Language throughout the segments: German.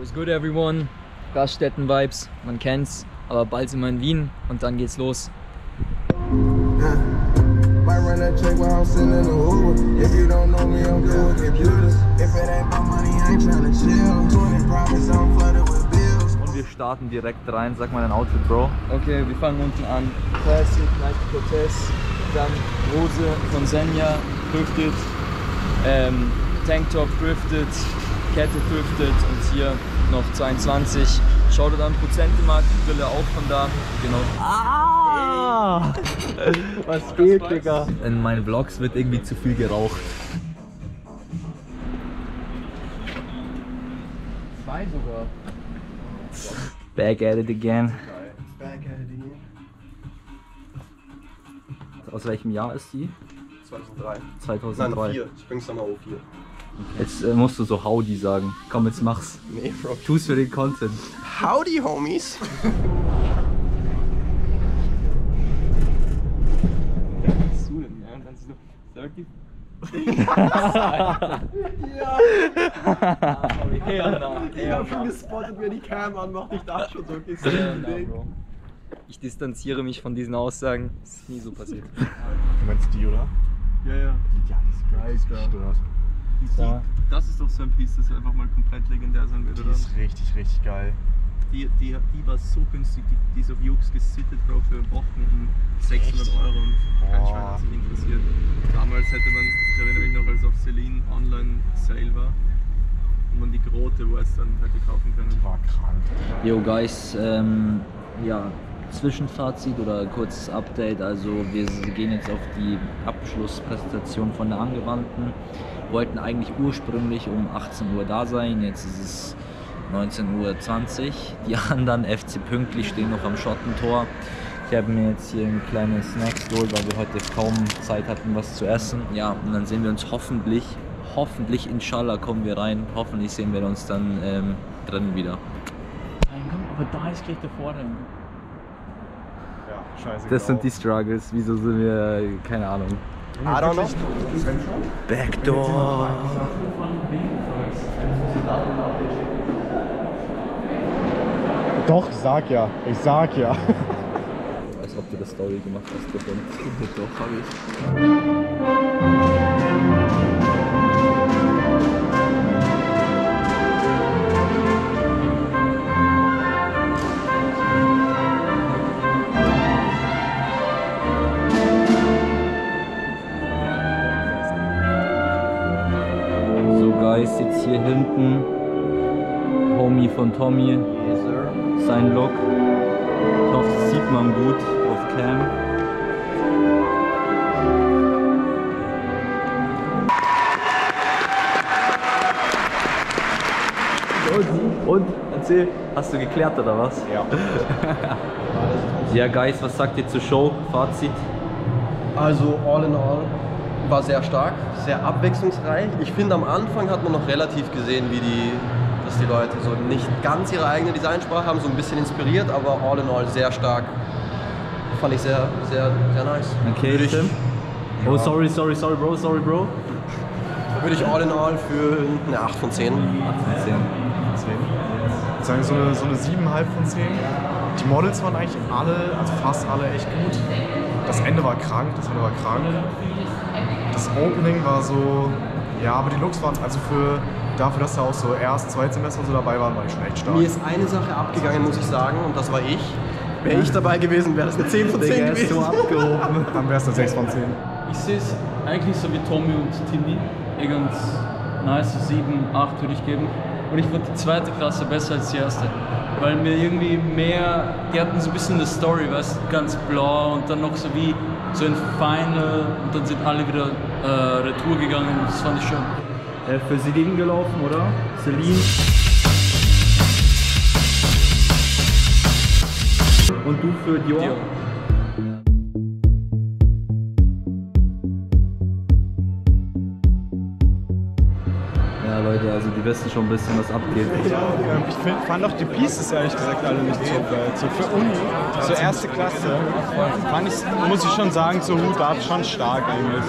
What's good everyone? Gaststätten-Vibes, man kennt's, aber bald sind wir in Wien und dann geht's los. Und wir starten direkt rein, sag mal dein Outfit, Bro. Okay, wir fangen unten an. Classic, Nike Cortez, dann Rose von Senja, Drifted, Tanktop Drifted, Kette Drifted und hier noch 22. Schaut dann Prozentmark-Brille auch von da, genau. Ah! Ey. Was geht, Digga? In meinen Vlogs wird irgendwie zu viel geraucht. Zwei sogar. Back at it again. Back at it again. Aus welchem Jahr ist die? 2003. 2003. Nein, 4. Spring-Summer 04. Jetzt musst du so Howdy sagen. Komm, jetzt mach's. Nee, Bro. Tu's für den Content. Howdy, Homies! Was du denn? Ja, und dann so 30. Ja! Ich hab schon gespottet, wer die Cam anmacht. Ich dachte schon so, okay, so ein Ding. Ich distanziere mich von diesen Aussagen. Das ist nie so passiert. Du meinst die, oder? Ja, ja. Ja, die ist geil. Da. Das ist doch so ein Piece, das einfach mal komplett legendär sein wird, oder? Die ist richtig, richtig geil. Die war so günstig, die ist auf Jux gesittet, Bro, für Wochen um 600 € und kein Schwein hat sich interessiert. Damals hätte man, ich erinnere mich noch, als auf Celine online Sale war und man die große Western hätte kaufen können. Die war krank. Yo guys, ja, Zwischenfazit oder kurzes Update. Also wir gehen jetzt auf die Abschlusspräsentation von der Angewandten. Wir wollten eigentlich ursprünglich um 18 Uhr da sein, jetzt ist es 19:20 Uhr. Die anderen FC pünktlich stehen noch am Schottentor. Ich habe mir jetzt hier ein kleines Snack geholt, weil wir heute kaum Zeit hatten, was zu essen. Ja, und dann sehen wir uns hoffentlich, inshallah kommen wir rein. Hoffentlich sehen wir uns dann drinnen wieder. Aber da ist gleich der Vorrang. Scheiße, das sind die Struggles, wieso sind wir, keine Ahnung. I don't know. Backdoor. Doch, sag ja. Ich sag ja. Ich weiß, ob du das Story gemacht hast, bitte. Doch, habe ich. Jetzt hier hinten, Homie von Tommy, sein Look. Ich hoffe, das sieht man gut auf Cam. Und? Erzähl, hast du geklärt oder was? Ja. Ja, Guys, was sagt ihr zur Show? Fazit? Also, all in all. War sehr stark, sehr abwechslungsreich. Ich finde, am Anfang hat man noch relativ gesehen, wie dass die Leute so nicht ganz ihre eigene Designsprache haben, so ein bisschen inspiriert, aber all in all sehr stark. Fand ich sehr, sehr, sehr nice. Okay, Tim. Ja. Oh, sorry, Bro. Würde ich all in all für eine 8 von 10. 8 von 10. Ich würde sagen, so eine 7,5 von 10. Die Models waren eigentlich alle, also fast alle, echt gut. Das Ende war krank. Das Opening war so, ja, aber die Looks waren, also dafür, dass da auch so erst, zweites Semester so dabei waren, war ich schon echt stark. Mir ist eine Sache abgegangen, muss ich sagen, und das war ich. Wäre ich dabei gewesen, wäre das eine 10 von 10 gewesen. Der ist so abgehoben. Dann wäre es eine 6 von 10. Ich sehe es eigentlich so wie Tommy und Timmy, ganz nice, 7, 8 würde ich geben. Und ich fand die zweite Klasse besser als die erste, weil mir irgendwie mehr, die hatten so ein bisschen eine Story, weißt du, ganz blau und dann noch so wie so ein Final und dann sind alle wieder retour gegangen und das fand ich schön. Für Celine gelaufen, oder? Celine. Und du für Dior? Dior. Ja Leute, also die wissen schon ein bisschen, was abgeht. Ich fand auch die Pieces ehrlich gesagt alle nicht so geil. So für Uni, so erste Klasse, fand ich, muss ich schon sagen, so Hut ab, schon stark eigentlich.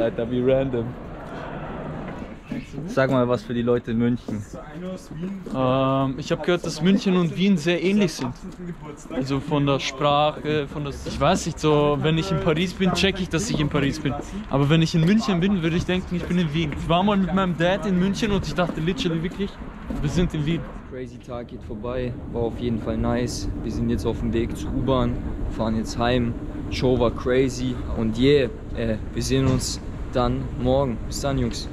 Alter, wie random. Sag mal was für die Leute in München. Ich habe gehört, dass München und Wien sehr ähnlich sind. Also von der Sprache, von der... Ich weiß nicht, so wenn ich in Paris bin, checke ich, dass ich in Paris bin. Aber wenn ich in München bin, würde ich denken, ich bin in Wien. Ich war mal mit meinem Dad in München und ich dachte literally wirklich, wir sind in Wien. Crazy Tag geht vorbei, war auf jeden Fall nice. Wir sind jetzt auf dem Weg zur U-Bahn, fahren jetzt heim. Show war crazy und yeah, wir sehen uns dann morgen. Bis dann, Jungs.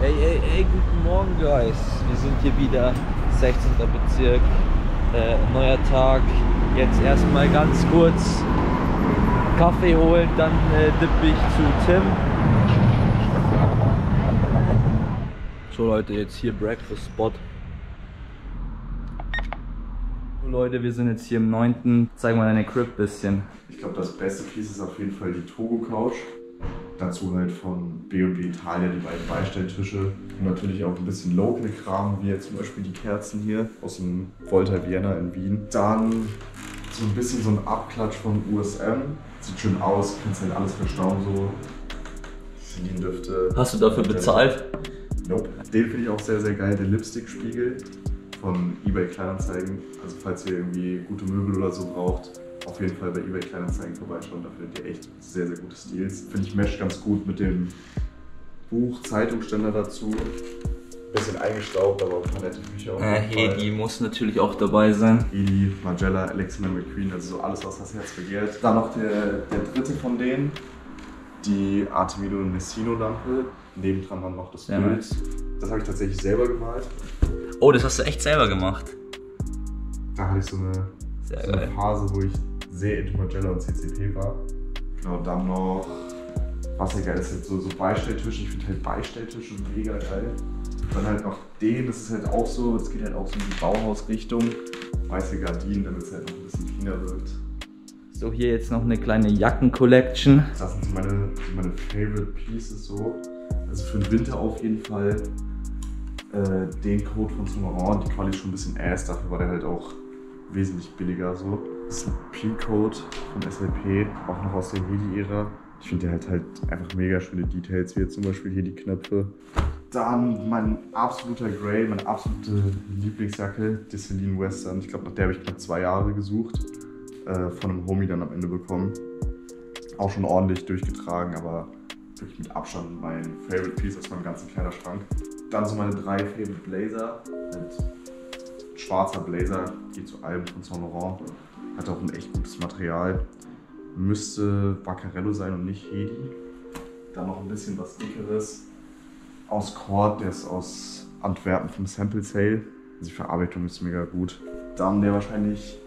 Hey, guten Morgen, Guys. Wir sind hier wieder, 16. Bezirk, neuer Tag. Jetzt erstmal ganz kurz Kaffee holen, dann dippe ich zu Tim. So Leute, jetzt hier Breakfast Spot. So Leute, wir sind jetzt hier im 9. Zeig mal deine Crib bisschen. Ich glaube, das beste Piece ist auf jeden Fall die Togo Couch. Dazu halt von B&B Italia die beiden Beistelltische. Und natürlich auch ein bisschen Local-Kram, wie jetzt zum Beispiel die Kerzen hier aus dem Volta Vienna in Wien. Dann so ein bisschen so ein Abklatsch von USM. Sieht schön aus, kannst halt alles verstauen so. Celine-Düfte. Hast du dafür bezahlt? Nope. Den finde ich auch sehr, sehr geil, den Lipstick-Spiegel von eBay Kleinanzeigen. Also falls ihr irgendwie gute Möbel oder so braucht, auf jeden Fall bei eBay Kleinanzeigen vorbeischauen. Da findet ihr echt sehr, sehr gute Steals. Finde ich matcht ganz gut mit dem Buch, Zeitungsständer dazu. Bisschen eingestaubt, aber auch ein paar nette Bücher. Hedi muss natürlich auch dabei sein. Hedi, Magella, Alexa McQueen, also so alles, was das Herz begehrt. Dann noch der dritte von denen. Die Artemido Messino-Lampe. Nebendran man macht das Bild. Nice. Das habe ich tatsächlich selber gemalt. Oh, das hast du echt selber gemacht? Da hatte ich so eine Phase, wo ich sehr into Magella und CCP war. Genau, dann noch, was ja geil ist, so Beistelltische. Ich finde halt Beistelltische mega geil. Dann halt noch den, das ist halt auch so, es geht halt auch so in die Bauhausrichtung. Weiße Gardinen, damit es halt noch ein bisschen cleaner wirkt. So, hier jetzt noch eine kleine Jacken-Collection. Das sind meine favorite Pieces so. Also für den Winter auf jeden Fall den Code von Saint Laurent. Die Quali ist schon ein bisschen ass, dafür war der halt auch wesentlich billiger so. Das ist ein P-Code von SLP, auch noch aus der Hedi-Ära. Ich finde der halt einfach mega schöne Details, wie jetzt zum Beispiel hier die Knöpfe. Dann mein absoluter Grey, meine absolute Lieblingsjacke, die Celine Western. Ich glaube, nach der habe ich knapp 2 Jahre gesucht. Von einem Homie dann am Ende bekommen. Auch schon ordentlich durchgetragen, aber wirklich mit Abstand mein Favorite Piece aus meinem ganzen Kleiderschrank. Dann so meine 3 Favorite Blazer. Mit schwarzer Blazer, geht zu allem von Saint Laurent. Hat auch ein echt gutes Material. Müsste Vaccarello sein und nicht Hedi. Dann noch ein bisschen was Dickeres. Aus Cord, der ist aus Antwerpen vom Sample Sale. Also die Verarbeitung ist mega gut. Dann der wahrscheinlich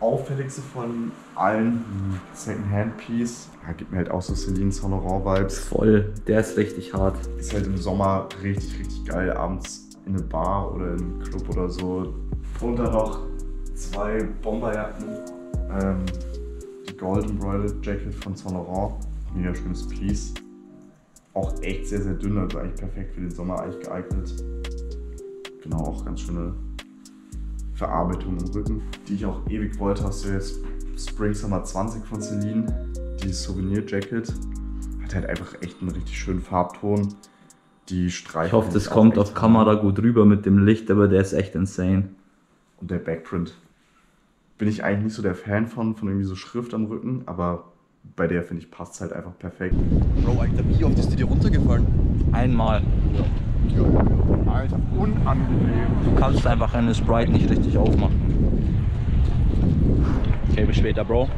auffälligste von allen Second-Hand-Piece. Ja, gibt mir halt auch so Celine Souvenir-Vibes. Voll, der ist richtig hart. Ist halt im Sommer richtig, richtig geil, abends in eine Bar oder in einen Club oder so. Und dann noch 2 Bomberjacken. Die Golden Royal Jacket von Saint Laurent. Mega schönes Piece. Auch echt sehr, sehr dünn, also eigentlich perfekt für den Sommer eigentlich geeignet. Genau, auch ganz schöne Verarbeitung im Rücken, die ich auch ewig wollte, hast du jetzt Spring Summer 20 von Celine, die Souvenir Jacket, hat halt einfach echt einen richtig schönen Farbton, die Streifen. Ich hoffe, das kommt auf Kamera gut rüber mit dem Licht, aber der ist echt insane. Und der Backprint. Bin ich eigentlich nicht so der Fan von irgendwie so Schrift am Rücken, aber bei der, finde ich, passt es halt einfach perfekt. Bro, Alter, wie oft ist die dir runtergefallen? Einmal. Ja. Alter, unangenehm. Du kannst einfach eine Sprite nicht richtig aufmachen. Okay, bis später, Bro.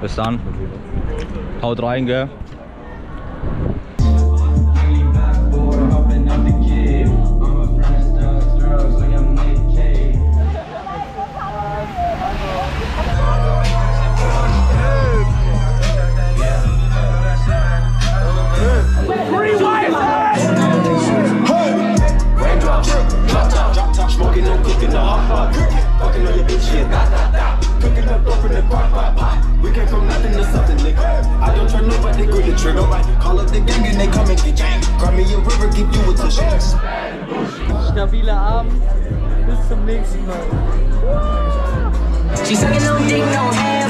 Bis dann. Haut rein, gell? Stabiler Abend, bis zum nächsten Mal.